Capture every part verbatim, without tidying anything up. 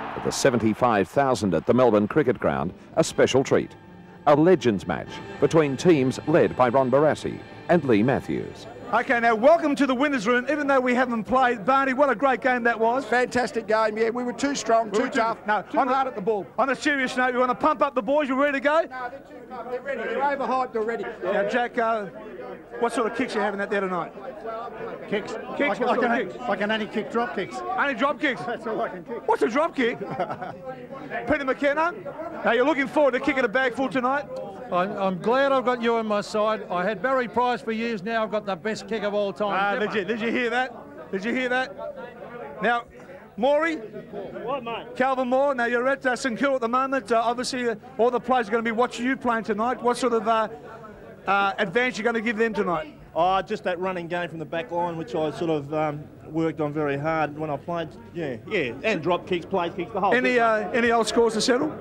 For the seventy-five thousand at the Melbourne Cricket Ground, a special treat. A Legends match between teams led by Ron Barassi and Lee Matthews. OK, now welcome to the winners' room, even though we haven't played. Barney, what a great game that was. Fantastic game, yeah. We were too strong, we too, too tough, no, too on hard a, at the ball. On a serious note, you want to pump up the boys? You ready to go? No, they're too calm. They're ready. They're overhyped already. Now, Jack, uh, what sort of kicks are you having out there tonight? Kicks. Kicks? I, I, can, kicks? I can only kick drop kicks. Only drop kicks? That's all I can kick. What's a drop kick? Peter McKenna, now you're looking forward to kicking a bag full tonight? I'm, I'm glad I've got you on my side. I had Barry Price for years now. I've got the best kick of all time. Ah, did you, did you hear that? Did you hear that? Now, Morey, what, mate? Calvin Moore, now you're at uh, St Kilda at the moment. Uh, obviously, uh, all the players are going to be watching you playing tonight. What sort of uh, uh, advantage are you going to give them tonight? Oh, just that running game from the back line, which I sort of um, worked on very hard when I played. Yeah, yeah, and drop kicks, play kicks, the whole thing. Any, uh, any old scores to settle?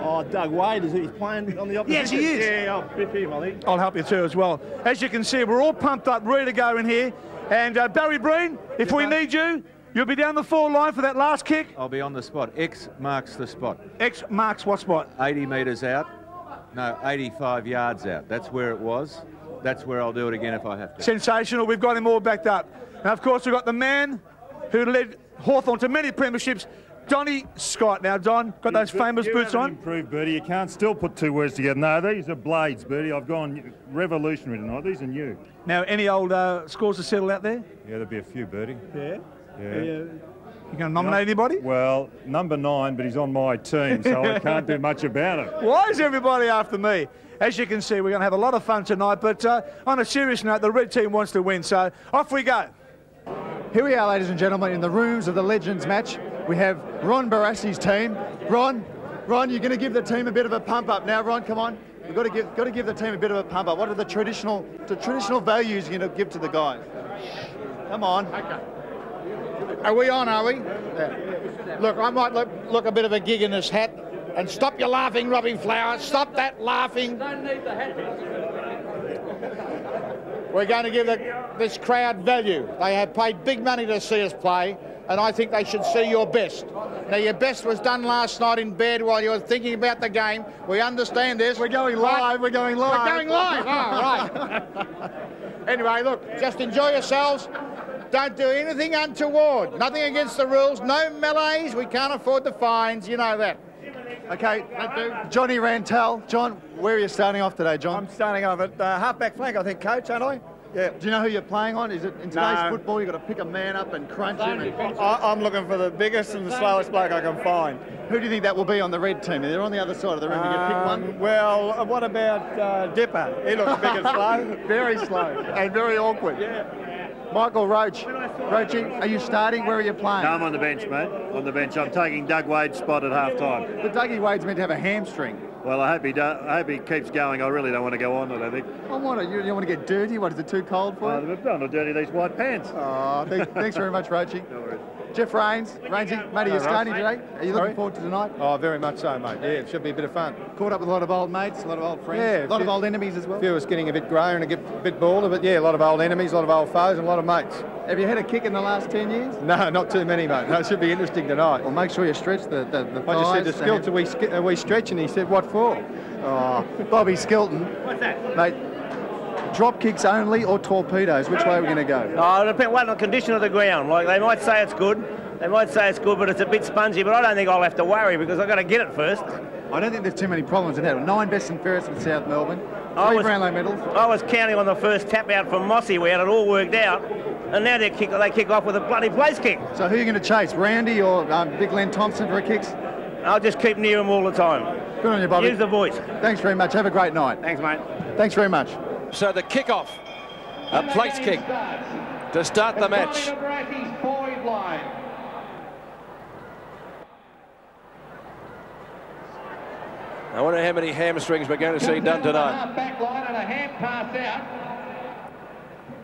Oh, Doug Wade, is he's playing on the opposite? Yes, he is. Yeah, I'll biff him, I think. I'll help you too as well. As you can see, we're all pumped up, ready to go in here. And uh, Barry Breen, if yeah, we mate. need you, you'll be down the four line for that last kick. I'll be on the spot. X marks the spot. X marks what spot? eighty metres out. No, eighty-five yards out. That's where it was. That's where I'll do it again if I have to. Sensational. We've got him all backed up. And, of course, we've got the man who led Hawthorn to many premierships, Donnie Scott. Now, Don, got those you, famous you boots on? Improved, Bertie. You can't still put two words together. No, these are blades, Bertie. I've gone revolutionary tonight. These are new. Now, any old uh, scores to settle out there? Yeah, there'll be a few, Bertie. Yeah? Yeah. yeah. You going to nominate anybody? Well, number nine, but he's on my team, so I can't do much about it. Why is everybody after me? As you can see, we're going to have a lot of fun tonight, but uh, on a serious note, the red team wants to win, so off we go. Here we are, ladies and gentlemen, in the rooms of the Legends match. We have Ron Barassi's team. Ron, Ron, you're going to give the team a bit of a pump up now. Ron, come on. We've got to give, got to give the team a bit of a pump up. What are the traditional, the traditional values you're going to give to the guys? Come on. Okay. Are we on? Are we? Yeah. Look, I might look, look a bit of a gig in this hat. And stop your laughing, Robbie Flower. Stop that laughing. Don't need the hat. We're going to give the, this crowd value. They have paid big money to see us play, and I think they should see your best. Now, your best was done last night in bed while you were thinking about the game. We understand this. We're going live. We're going live. We're going live. Oh, right. Anyway, look, just enjoy yourselves. Don't do anything untoward. Nothing against the rules. No melees. We can't afford the fines. You know that. Okay, Johnny Rantel. John, where are you starting off today, John? I'm starting off at uh, half-back flank, I think, coach, aren't I? Yeah. Do you know who you're playing on? Is it in today's no. football you've got to pick a man up and crunch him? And... I, I'm looking for the biggest and the slowest bloke I can find. Who do you think that will be on the red team? They're on the other side of the room. Um, you can pick one. Well, what about uh, Dipper? He looks big and slow. Very slow and very awkward. Yeah. Michael Roach, Roachie, are you starting? Where are you playing? No, I'm on the bench, mate. On the bench. I'm taking Doug Wade's spot at half-time. But Dougie Wade's meant to have a hamstring. Well, I hope he do I hope he keeps going. I really don't want to go on, I don't think. I want to. You don't want to get dirty? What, is it too cold for you? No, I'm not dirty these white pants. Oh, th thanks very much, Roachie. No worries. Jeff Raines, Rainesy, mate, are you starting today? Are you looking forward to tonight? Oh, very much so, mate. Yeah, it should be a bit of fun. Caught up with a lot of old mates, a lot of old friends, yeah, a lot of old enemies as well. A few of us getting a bit grey and a bit balder, but yeah, a lot of old enemies, a lot of old foes and a lot of mates. Have you had a kick in the last ten years? No, not too many, mate. No, it should be interesting tonight. Well, make sure you stretch the, the, the thighs. I just said to Skilton, are we, are we stretching? He said, what for? Oh, Bobby Skilton. What's that? Mate. Drop kicks only or torpedoes? Which way are we going to go? Oh, it depends on the condition of the ground. Like, they might say it's good, they might say it's good, but it's a bit spongy, but I don't think I'll have to worry because I've got to get it first. I don't think there's too many problems in that. Nine best and fairest in South Melbourne, three Brownlow medals. I was counting on the first tap out from Mossy. We had it all worked out, and now they kick, they kick off with a bloody place kick. So who are you going to chase, Randy or um, Big Len Thompson for a kicks? I'll just keep near him all the time. Good on you, Bobby. Use the voice. Thanks very much. Have a great night. Thanks, mate. Thanks very much. So the kickoff, a place kick to start the match. I wonder how many hamstrings we're going to see done tonight.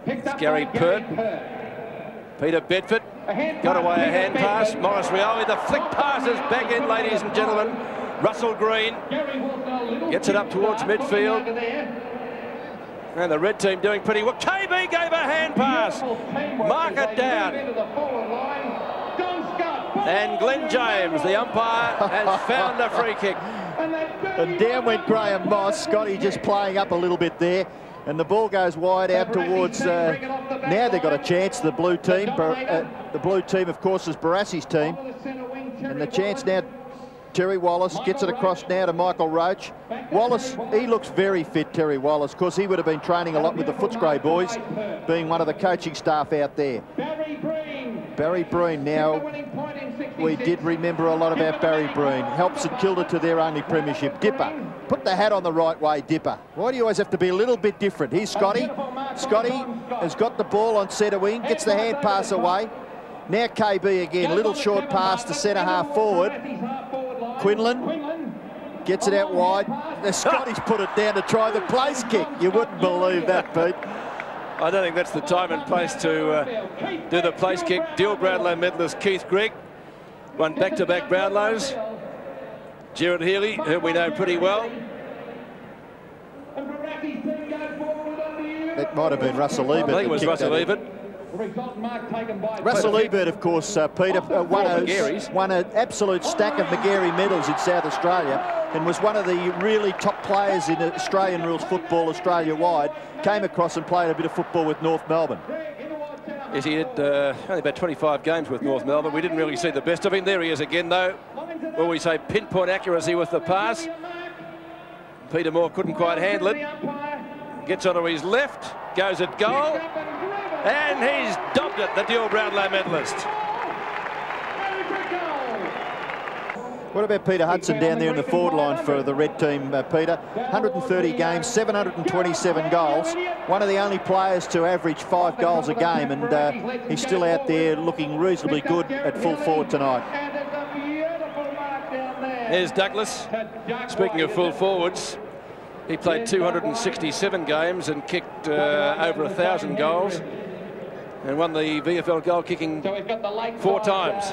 It's Gary Pert, Peter Bedford, got away a hand pass. Maurice Rioli, the flick passes back in, ladies and gentlemen. Russell Greene gets it up towards midfield. And the red team doing pretty well. K B gave a hand pass. Mark it down. And Glenn James, the umpire, has found a free kick. And down went Graham Moss. Scotty just playing up a little bit there. And the ball goes wide out towards, uh, now they've got a chance, the blue team. Uh, the blue team, of course, is Barassi's team. And the chance now, Terry Wallace gets it across now to Michael Roach. Wallace, he looks very fit, Terry Wallace. Of course, he would have been training a lot with the Footscray boys, being one of the coaching staff out there. Barry Breen, now, we did remember a lot about Barry Breen. Helps St Kilda to their only premiership. Dipper, put the hat on the right way, Dipper. Why do you always have to be a little bit different? Here's Scotty. Scotty has got the ball on centre wing, gets the hand pass away. Now K B again, little short pass to centre half forward. Quinlan gets it out wide. Now Scotty's put it down to try the place kick. You wouldn't believe that, Pete. I don't think that's the time and place to uh, do the place kick. Dill Brownlow medalist Keith Gregg won back-to-back Brownlows. Jared Healy, who we know pretty well. That might have been Russell Ebert. I think it was Russell Ebert. Russell Ebert, of course, uh, Peter, uh, won, a, won an absolute stack of McGarry medals in South Australia. And was one of the really top players in Australian rules football, Australia-wide. Came across and played a bit of football with North Melbourne. Yes, he had uh, only about twenty-five games with North Melbourne. We didn't really see the best of him. There he is again, though. Well, we say pinpoint accuracy with the pass. Peter Moore couldn't quite handle it. Gets onto his left, goes at goal. And he's dobbed it, the Dill Brownlow medalist. What about Peter Hudson down there in the forward line for the red team, uh, Peter? one hundred thirty games, seven hundred twenty-seven goals. One of the only players to average five goals a game, and uh, he's still out there looking reasonably good at full forward tonight. There's Douglas. Speaking of full forwards, he played two hundred sixty-seven games and kicked uh, over one thousand goals and won the V F L goal kicking four times.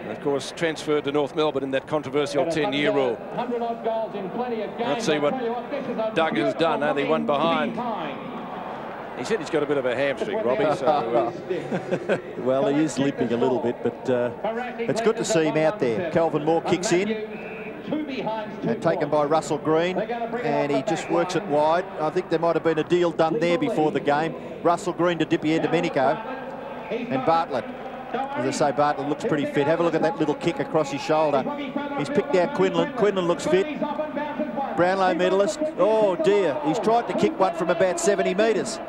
And of course, transferred to North Melbourne in that controversial ten-year rule. Let's see what Doug has done, only one behind. He said he's got a bit of a hamstring, Robbie. So, uh... well, he is limping a little bit, but uh, it's good to see him out there. Calvin Moore kicks in, and taken by Russell Greene, and he just works it wide. I think there might have been a deal done there before the game. Russell Greene to Dippy Domenico, and Bartlett. As I say, Bartlett looks pretty fit. Have a look at that little kick across his shoulder. He's picked out Quinlan. Quinlan looks fit. Brownlow medalist. Oh, dear. He's tried to kick one from about seventy metres.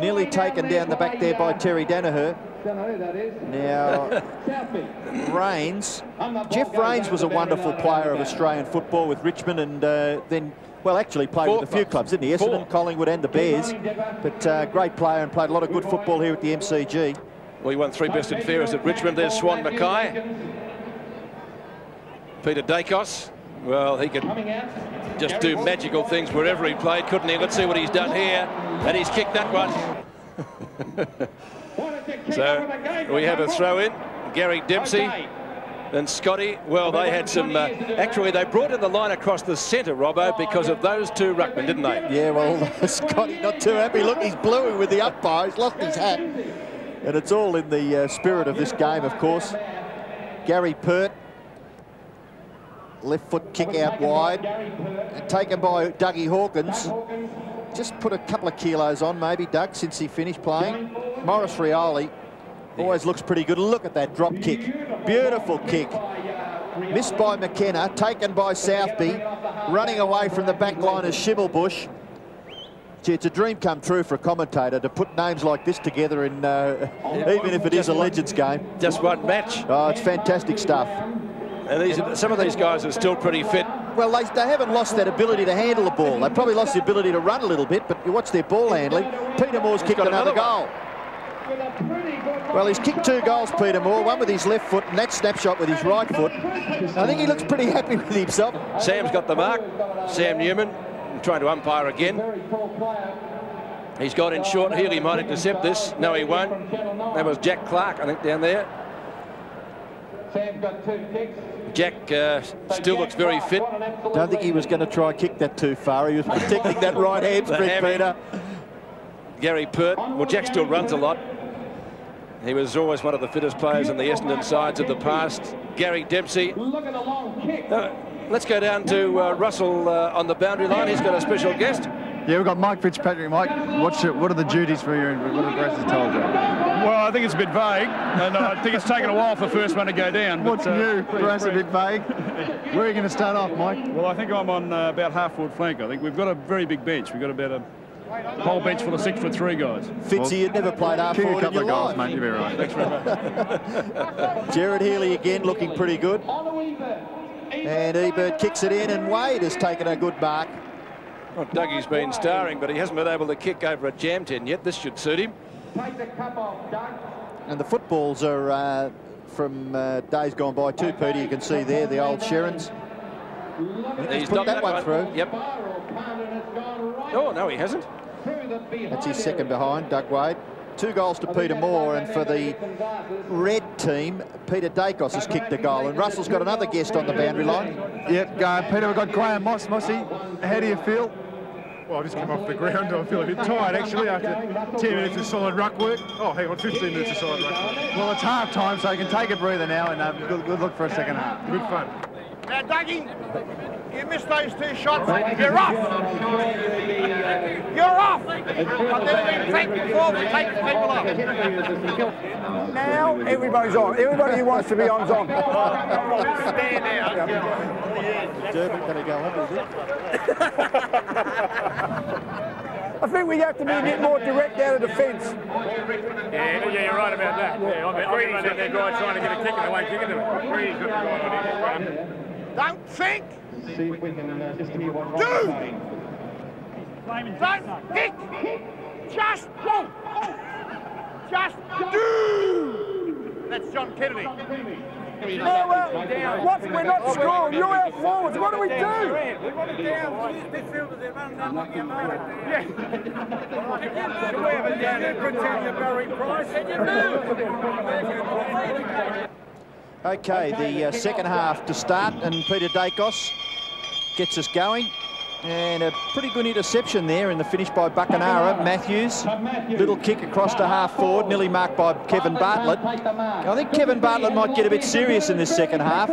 Nearly taken down the back there by Terry Danaher. Now, Raines. Jeff Raines was a wonderful player of Australian football with Richmond and uh, then... Well, actually played Four with a few clubs, didn't he? Essendon, Four. Collingwood and the Bears. But uh, great player and played a lot of good football here at the M C G. Well, he won three best and fairest at Richmond. There's Swan Mackay. Peter Dacos. Well, he could just do magical things wherever he played, couldn't he? Let's see what he's done here. And he's kicked that one. So we have a throw in. Gary Dempsey and Scotty. Well, they had some... Uh, actually, they brought in the line across the centre, Robbo, because of those two ruckmen, didn't they? Yeah, well, Scotty not too happy. Look, he's bluey with the umpire. He's lost his hat. And it's all in the uh, spirit of this game, of course. Gary Pert, left foot kick out wide, and taken by Dougie Hawkins. Just put a couple of kilos on, maybe, Doug, since he finished playing. Maurice Rioli always looks pretty good. Look at that drop kick. Beautiful kick. Missed by McKenna, taken by Southby. Running away from the back line is Schimmelbusch. Gee, it's a dream come true for a commentator to put names like this together, in, uh, yeah, even if it is a Legends game. Just one match. Oh, it's fantastic stuff. And these, some of these guys are still pretty fit. Well, they, they haven't lost that ability to handle the ball. They probably lost the ability to run a little bit, but you watch their ball handling. Peter Moore's he's kicked another, another goal. Well, he's kicked two goals, Peter Moore, one with his left foot and that snapshot with his right foot. I think he looks pretty happy with himself. Sam's got the mark, Sam Newman. Trying to umpire again. He's got in short. Healy might intercept this. No, he won't. That was Jack Clark, I think, down there. Jack uh, still looks very fit. Don't think he was going to try and kick that too far. He was protecting that right hamstring, Peter. Gary Pert. Well, Jack still runs a lot. He was always one of the fittest players on the Essendon sides of the past. Gary Dempsey. Look at the long kick. Uh, let's go down to uh, Russell uh, on the boundary line. He's got a special guest. Yeah, we've got Mike Fitzpatrick. Mike, what's your, what are the duties for you and what have Grace told you? Well, I think it's a bit vague, and I think it's taken a while for the first one to go down. What's but, new? Uh, Grace a bit vague. Where are you going to start off, Mike? Well, I think I'm on uh, about half-forward flank. I think we've got a very big bench. We've got about a whole bench full of six foot three guys. Fitzy, you've never played half forward. A couple of goals, mate, you'll be right. Thanks very much. Jared Healy again looking pretty good. And Ebert kicks it in, and Wade has taken a good mark. Well, Dougie's been starring, but he hasn't been able to kick over a jam tin yet. This should suit him. Take the cup off, Doug. And the footballs are uh, from uh, days gone by too, Peter. You can see there the old Sherrans. He's put that one through. Yep. Oh, no, he hasn't. That's his second behind, Doug Wade. Two goals to Peter Moore, and for the red team, Peter Dacos has kicked a goal, and Russell's got another guest on the boundary line. Yep, uh, Peter, we've got Graham Moss. Mossy, how do you feel? Well, I've just come off the ground. I feel a bit tired, actually, after ten minutes of solid ruck work. Oh, hang on, fifteen minutes of solid ruck work. Well, it's half time, so you can take a breather now, and uh, good, good look for a second half. Good fun. Now, Dougie. You missed those two shots, you're off! You're off! I've never been taken before, but take people off. Now everybody's on. Everybody who wants to be on's on. Stand out. Durbin's going to go up, is it? I think we have to be a bit more direct out of the fence. Yeah, yeah, you're right about that. Yeah, I've been running out there, guy, trying to get a kick and they won't kick it to him. Don't think! See if we can uh, just give you one. Do! Don't kick! Just go! Just do! That's John Kennedy. No, well, what, we're not scoring. You're out forwards. What do we do? We want to down midfielders. They're running up like your mother. Yeah. Did you pretend to Barry Price? Did you move? Okay, the uh, second half to start, and Peter Dacos gets us going. And a pretty good interception there in the finish by Buckenara. Matthews, little kick across to half forward, nearly marked by Kevin Bartlett. I think Kevin Bartlett might get a bit serious in this second half.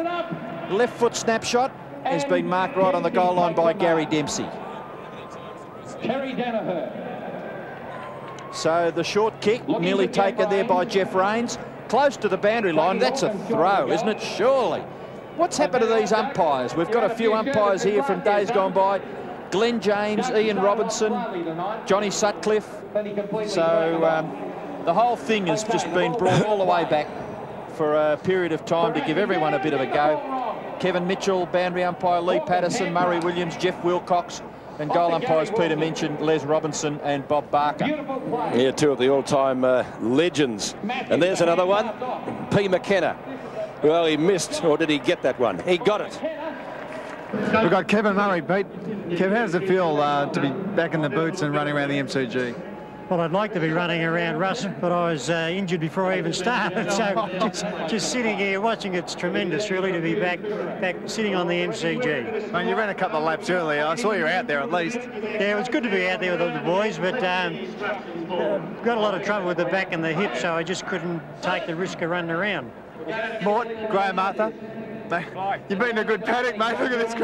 Left foot snapshot has been marked right on the goal line by Gary Dempsey. Terry Danaher. So the short kick, nearly taken there by Jeff Raines. Close to the boundary line. That's a throw, isn't it? Surely. What's happened to these umpires? We've got a few umpires here from days gone by. Glenn James, Ian Robinson, Johnny Sutcliffe. So um, the whole thing has just been brought all the way back for a period of time to give everyone a bit of a go. Kevin Mitchell, boundary umpire Lee Patterson, Murray Williams, Jeff Wilcox. And goal umpires Peter mentioned, Les Robinson and Bob Barker. Yeah, two of the all-time uh, legends. And there's another one, P. McKenna. Well, he missed, or did he get that one? He got it. We've got Kevin Murray, Pete. Kev, how does it feel uh, to be back in the boots and running around the M C G? Well, I'd like to be running around, Russ, but I was uh, injured before I even started. So just, just sitting here watching, it's tremendous, really, to be back back sitting on the M C G. I mean, you ran a couple of laps earlier. I saw you were out there at least. Yeah, it was good to be out there with the boys, but um, got a lot of trouble with the back and the hip, so I just couldn't take the risk of running around. Mort, Graham Arthur. You've been a good paddock, mate. Look at this.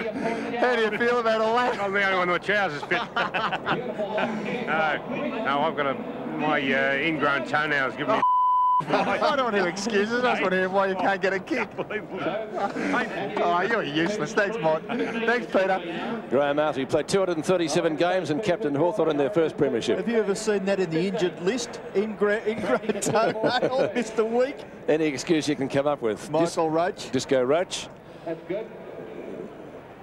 How do you feel about all that? I'm the only one with trousers fit. no, no, I've got a, my uh, ingrown toenails give me. I don't want any excuses. I just want to hear why you can't get a kick. Oh, you're useless. Thanks, Mike. Thanks, Peter. Graham Arthur played two hundred thirty-seven games and captained Hawthorn in their first premiership. Have you ever seen that in the injured list? Ingra ingrown toenail, missed the week. Any excuse you can come up with. Michael Roach. Disco Roach. That's good.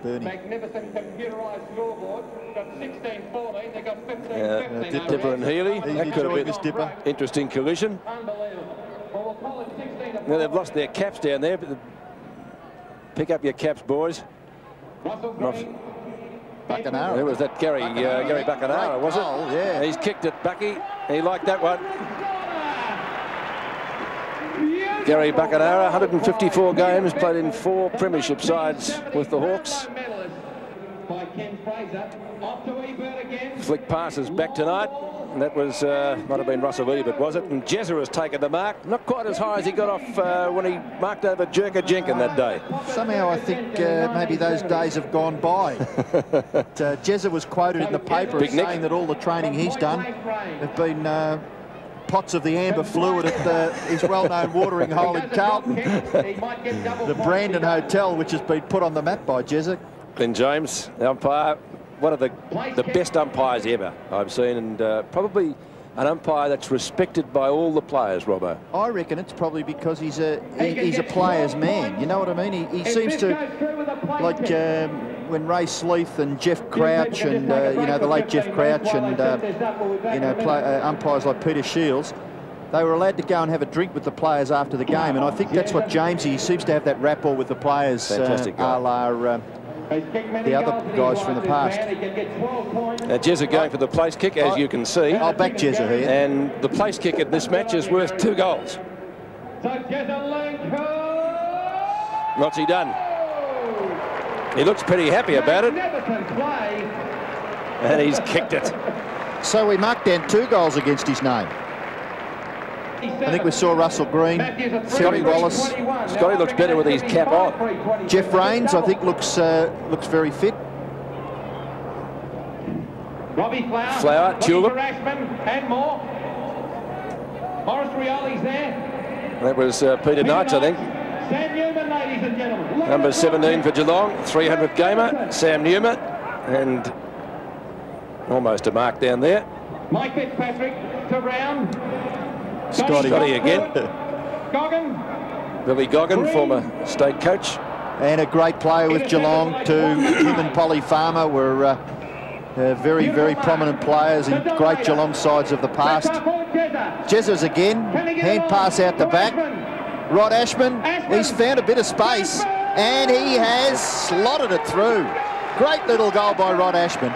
Bernie. Magnificent computerised scoreboard. Got sixteen fourteen, they got fifteen fifteen. Yeah, Dip, Dipper and Healy. He's that could have been this Dipper. Interesting collision. Unbelievable. Well, we'll now, they've lost their caps down there. But pick up your caps, boys. Russell Green. Buckenara. Who was that? Gary Buckenara, uh, Gary Buckenara, was it? Oh, yeah. He's kicked it, Bucky. He liked that one. Gary Buckenara, one hundred fifty-four games, played in four premiership sides with the Hawks. Flick passes back tonight. And that was, uh, might have been Russell Ebert, was it? And Jezza has taken the mark. Not quite as high as he got off uh, when he marked over Jerker Jenkin that day. Somehow I think uh, maybe those days have gone by. But, uh, Jezza was quoted in the paper Big as Nick. saying that all the training he's done have been... Uh, pots of the amber fluid at the, his well-known watering hole in Carlton. The Brandon Hotel, which has been put on the map by Jezza. Glenn James, the umpire, one of the, the best umpires ever I've seen, and uh, probably an umpire that's respected by all the players, Robbo. I reckon it's probably because he's a, he, he's a player's man, you know what I mean? He, he seems to, like... Um, when Ray Sleeth and Jeff Crouch and, uh, you know, the late Jeff Crouch and, uh, you know, play, uh, umpires like Peter Shields, they were allowed to go and have a drink with the players after the game, and I think that's what James, he seems to have that rapport with the players, uh, a la uh, the other guys from the past. Uh, Jezza going for the place kick, as you can see. I'll back Jezza here. And the place kick at this match is worth two goals. What's he done? He looks pretty happy about it. And he's kicked it. So we marked down two goals against his name. I think we saw Russell Greene, Terry Wallace. Scotty looks better with his cap on. Jeff Raines, I think, looks uh, looks very fit. Robbie Flower, Flower Tulip. And more. Maurice Rioli's there. That was uh, Peter Knights, I think. Sam Newman, ladies and gentlemen. Number seventeen for Geelong, three hundredth gamer, Sam Newman, and almost a mark down there. Mike Fitzpatrick to round. Scotty, Scotty again. Goggin. Billy Goggin, Green. Former state coach. And a great player with Geelong too. Him and Polly Farmer were uh, uh, very, very prominent players in great Geelong sides of the past. Jezza's again, hand pass out the back. Rod Ashman, Ashman, he's found a bit of space, and he has slotted it through. Great little goal by Rod Ashman.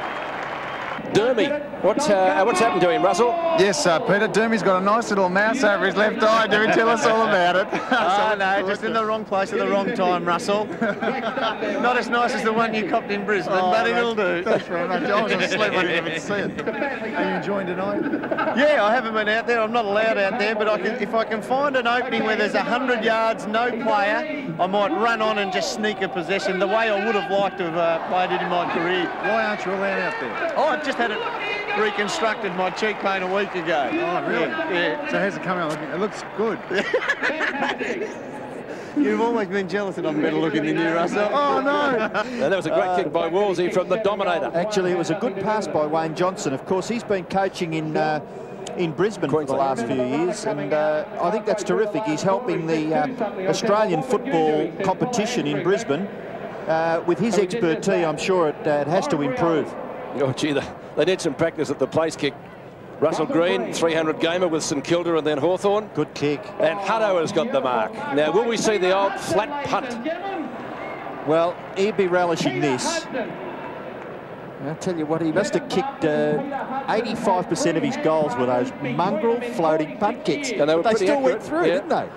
Dermy, what's, uh, what's happened to him, Russell? Yes, uh, Peter, Dermy's got a nice little mouse over his left eye. Do we tell us all about it? Oh, no, just in the wrong place at the wrong time, Russell. Not as nice as the one you copped in Brisbane, oh, but it'll do. Thanks very much. I was asleep, I didn't even see it. Are you enjoying tonight? Yeah, I haven't been out there. I'm not allowed out there, but I can, if I can find an opening where there's one hundred yards, no player, I might run on and just sneak a possession the way I would have liked to have uh, played it in my career. Why aren't you allowed out there? Oh, I've just had it reconstructed, my cheekbone, a week ago. Oh, really? Yeah. So how's it coming out looking? It looks good. You've always been jealous that I'm better looking than you, Russell. Oh, no. And that was a great uh, kick by Woolsey from the Dominator. Actually, it was a good pass by Wayne Johnson. Of course, he's been coaching in... Uh, in Brisbane for the last few years, and uh, I think that's terrific. He's helping the uh, Australian football competition in Brisbane uh, with his expertise. I'm sure it, uh, it has to improve. Oh, gee, they, they did some practice at the place kick. Russell Greene, three hundred gamer with St Kilda and then Hawthorn. Good kick. And Hutto has got the mark. Now, will we see the old flat punt? Well, he'd be relishing this. I'll tell you what, he must have kicked eighty-five percent uh, of his goals with those mongrel floating punt kicks. And they were they still accurate. went through, yeah. didn't they?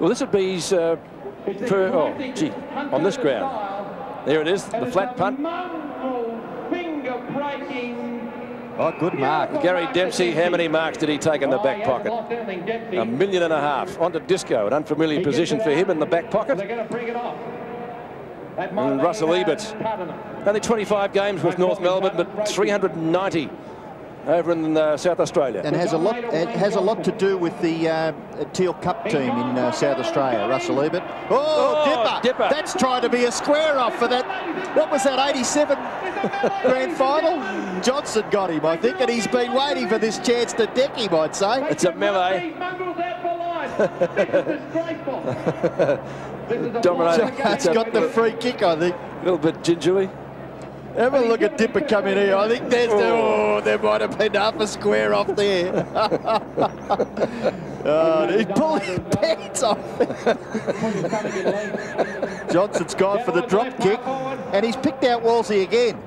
Well, this would be his... Uh, per, oh, gee, on this ground. There it is, the flat punt. Oh, good mark. Gary Dempsey, how many marks did he take in the back pocket? A million and a half. Onto Disco, an unfamiliar position for him in the back pocket. And Russell Ebert, only twenty-five games with North Melbourne, but three hundred ninety over in uh, South Australia. And has a lot, it has a lot to do with the uh, Teal Cup team in uh, South Australia, Russell Ebert. Oh, oh Dipper. Dipper, that's trying to be a square off for that, what was that, eighty-seven grand final? Johnson got him, I think, and he's been waiting for this chance to deck him, I'd say. It's a melee. Dominator. It's got the free kick, I think. A little bit gingerly. Have a look at Dipper coming here. I think there's the, oh, there might have been half a square off there. Oh, he's pulling his pants off. Johnson's gone for the drop kick, and he's picked out Wolsey again.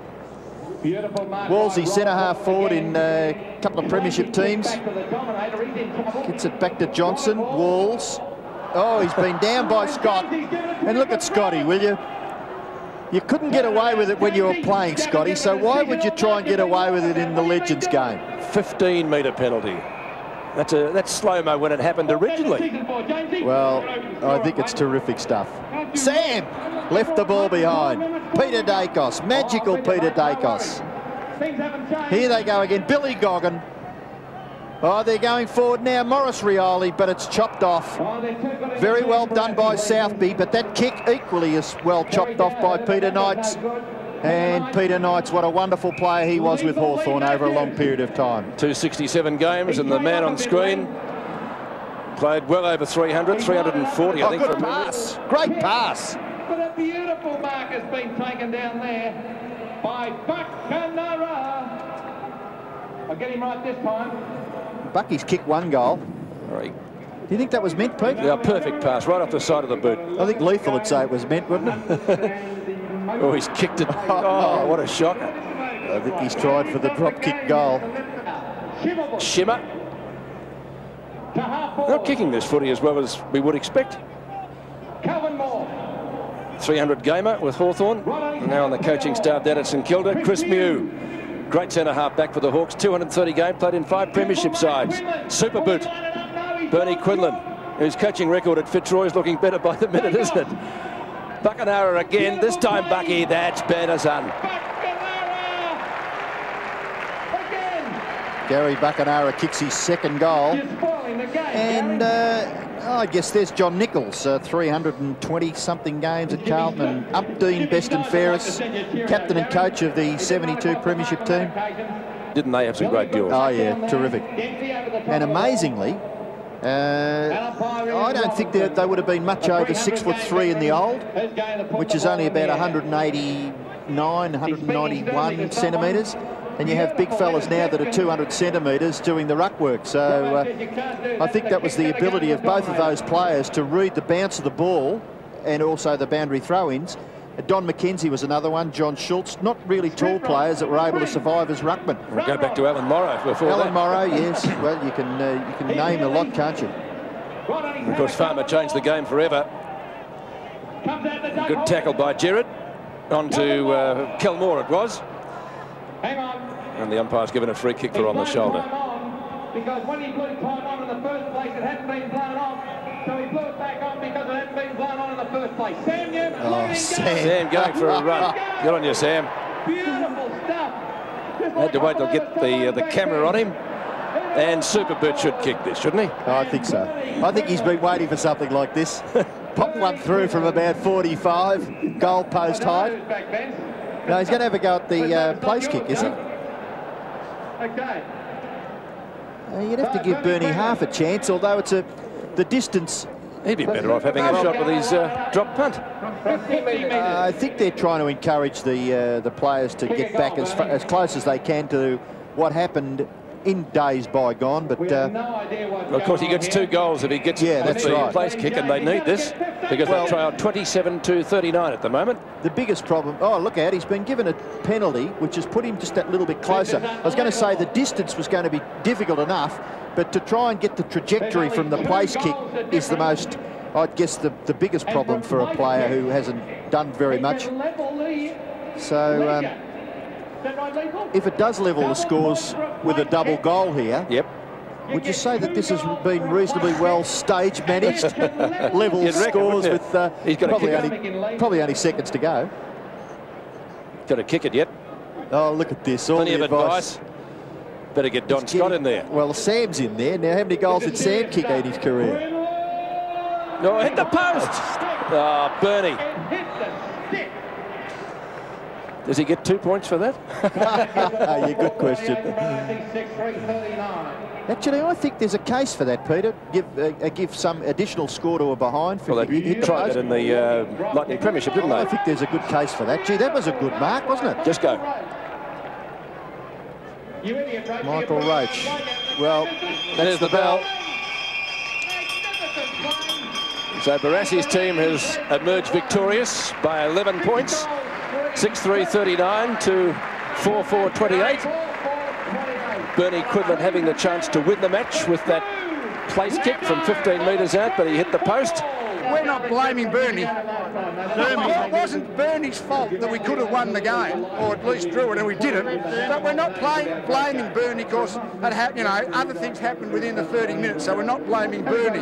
Wolsey, centre half forward in a uh, couple of premiership teams. Gets it back to Johnson. Walls. Oh, he's been down by Scott. And look at Scotty, will you? You couldn't get away with it when you were playing, Scotty, so why would you try and get away with it in the Legends game? fifteen metre penalty. That's a that's slow-mo when it happened originally. Well, I think it's terrific stuff. Sam left the ball behind. Peter Dacos, magical Peter Dacos. Here they go again, Billy Goggin. Oh, they're going forward now, Maurice Rioli, but it's chopped off. Very well done by Southby, but that kick equally is well chopped off by Peter Knights. And Peter Knights, what a wonderful player he was with Hawthorn over a long period of time. two sixty-seven games, and the man on screen played well over three hundred, three hundred and forty, I think. Oh, good pass. Great pass. But a beautiful mark has been taken down there by Buckenara. I'll get him right this time. Bucky's kicked one goal. Right. Do you think that was meant, Pete? Yeah, perfect pass, right off the side of the boot. I think Lethal would say it was meant, wouldn't it? Oh, he's kicked it. Oh, what a shock. I think he's tried for the drop kick goal. Shimmer. Not kicking this footy as well as we would expect. Calvin Moore. three hundred gamer with Hawthorn. Now on the coaching staff down at St Kilda, Chris Mew. Great centre half back for the Hawks. two hundred thirty game, played in five premiership sides. Super boot. Bernie Quinlan, whose coaching record at Fitzroy is looking better by the minute, isn't it? Buckenara again, this time Bucky, that's better, son. Buckenara! Again! Gary Buckenara kicks his second goal. And uh, oh, I guess there's John Nicholls, uh, three hundred twenty something games at Carlton, and Updean Beston Ferris, captain and coach of the seventy-two premiership team. Didn't they have some great deals? Oh yeah, terrific. And amazingly, Uh, I don't think that they would have been much over six foot three in the old, which is only about one hundred eighty-nine, one hundred ninety-one centimetres, and you have big fellas now that are two hundred centimetres doing the ruck work. So uh, I think that was the ability of both of those players to read the bounce of the ball and also the boundary throw-ins. Don McKenzie was another one, John Schultz, not really tall players that were able to survive as ruckmen. We'll go back to Alan Morrow before Alan that. Morrow, yes. Well, you can, uh, you can name a lot, can't you? And of course, Farmer changed the game forever. Good tackle by Jared. On to uh, Kelmore it was. And the umpire's given a free kick for on the shoulder. Because when he put it on in the first place, it hadn't been blown off. So he blew it back on because it hadn't been blown on in the first place. Sam Newman, oh, Sam. Sam going for a run. Good on you, Sam. Beautiful stuff. Had to wait till get the uh, the camera on him. And Superbert should kick this, shouldn't he? Oh, I think so. I think he's been waiting for something like this. Pop one through from about forty-five, goalpost height. No, he's going to have a go at the uh, place kick, is he? Okay. Uh, you'd have to give Bernie half a chance, although it's a the distance. He'd be better off having a shot with his uh, drop punt. Uh, I think they're trying to encourage the uh, the players to get back as far, as close as they can to what happened in days bygone. But uh, well, of course, he gets two goals if he gets yeah, that's the right. place kick, and they need this because well, they trail twenty-seven to thirty-nine at the moment. The biggest problem. Oh, look out! He's been given a penalty, which has put him just that little bit closer. I was going to say the distance was going to be difficult enough, but to try and get the trajectory from the place kick is the most, I guess, the, the biggest problem for a player who hasn't done very much. So, um, if it does level the scores with a double goal here, yep. would you say that this has been reasonably well stage managed? Level reckon, scores with uh, He's got probably, only, probably only seconds to go. Got to kick it yet. Oh, look at this. All Plenty the of advice. advice. Better get Don Scott in there. Well, Sam's in there. Now, how many goals did Sam kick in his career? No, oh, hit the post. Oh, Bernie. Does he get two points for that? Yeah, good question. Actually, I think there's a case for that, Peter. Give uh, give some additional score to a behind. Well, they hit tried that in the uh, Lightning Premiership, didn't they? I think there's a good case for that. Gee, that was a good mark, wasn't it? Just go. Michael Roach. Well, there's the bell. So Barassi's team has emerged victorious by eleven points, six three thirty-nine to four four twenty-eight. Bernie Quinlan having the chance to win the match with that place kick from fifteen metres out, but he hit the post. we're not blaming Bernie. It wasn't Bernie's fault that we could have won the game, or at least drew it, and we didn't. But we're not blame, blaming Bernie because, you know, other things happened within the thirty minutes, so we're not blaming Bernie.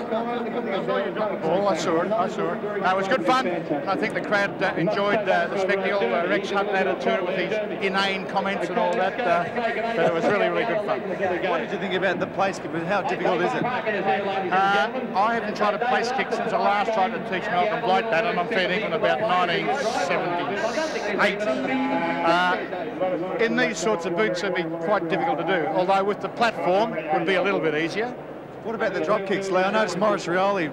Oh, I saw it, I saw it. Uh, it was good fun. I think the crowd uh, enjoyed uh, the spectacle. Uh, Rex Hutton added to it with his inane comments and all that. Uh, but it was really, really good fun. What did you think about the place kick? How difficult is it? Uh, I haven't tried a place kick since I last tried to teach Malcolm Blight that, and I'm feeling in about nineteen seventy-eight. Uh, in these sorts of boots, it'd be quite difficult to do, although with the platform, it would be a little bit easier. What about the drop kicks, Leo? I noticed Maurice Rioli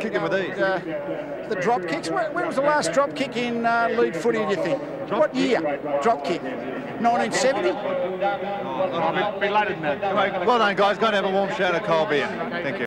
kicked him with these. Uh, the drop kicks? Where, where was the last drop kick in uh, lead footy, do you think? What year? Drop kick? nineteen seventy? Oh, a bit, a bit later than that. Well done, guys. Go and have a warm shower of cold beer. Thank you.